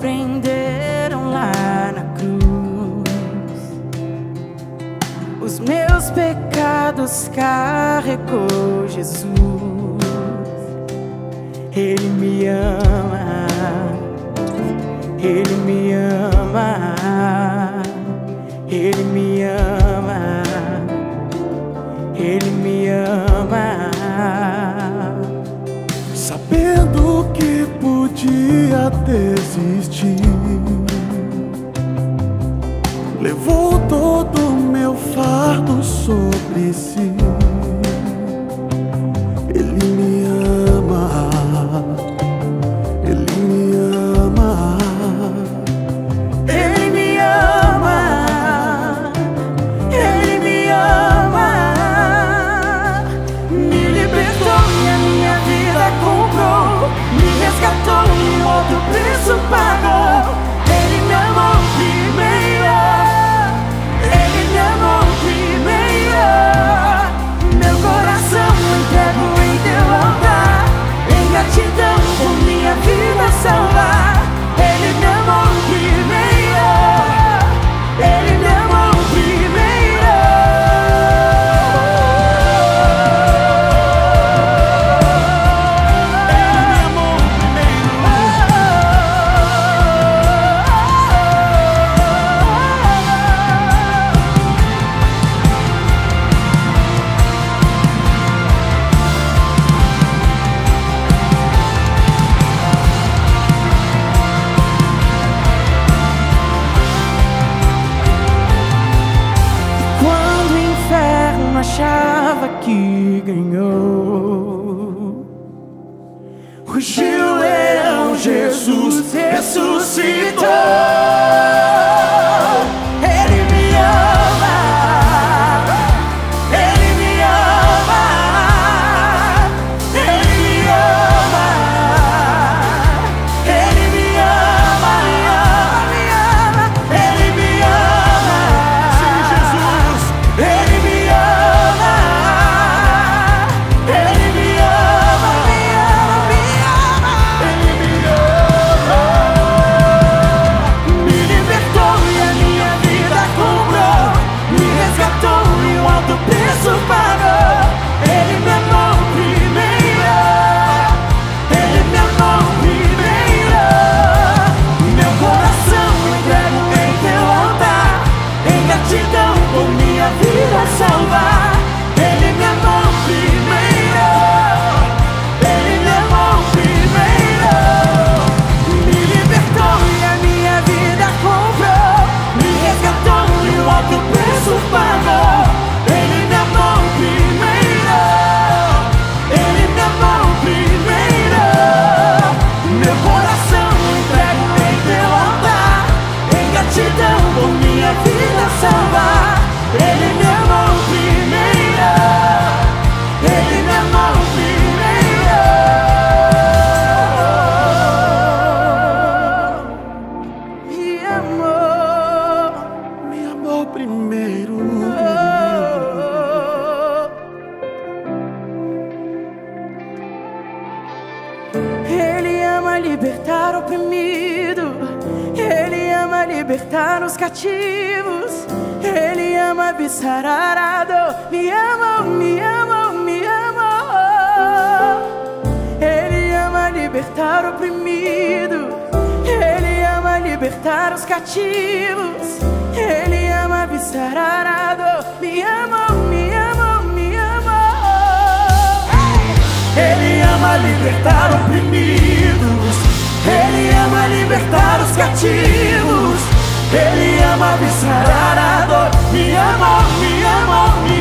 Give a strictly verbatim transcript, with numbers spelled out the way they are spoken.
prenderam lá na cruz. Os meus pecados carregou Jesus. Ele me ama, Ele me ama, Ele me ama, Ele me ama. Sabendo que podia desistir, levou todo o meu fardo sobre si. Ele me ama, Ele me ama, Ele me ama, Ele me ama. Me libertou e a minha vida comprou, me resgatou e outro preço pagou. Ele me amou primeiro, Ele me amou primeiro. Meu coração entrego em teu altar, em gratidão por minha vida salvar. Ele me amou primeiro, Ele me amou primeiro. Achava que ganhou, rugiu o leão, Jesus ressuscitou. Ele me ama, Ele me ama, Ele me ama, Ele me ama, Ele me ama. Sim, Jesus, Ele me ama. Ele ama libertar o oprimido, Ele ama libertar os cativos, Ele ama avisar a dor. Me ama, me ama, me ama. Ele ama libertar o oprimido, Ele ama libertar os cativos, Ele ama avisar a dor. Me ama, me ama, me ama. Ele ama libertar oprimidos, Ele ama libertar os cativos, Ele ama avisar a dor. Me ama, me ama, me ama.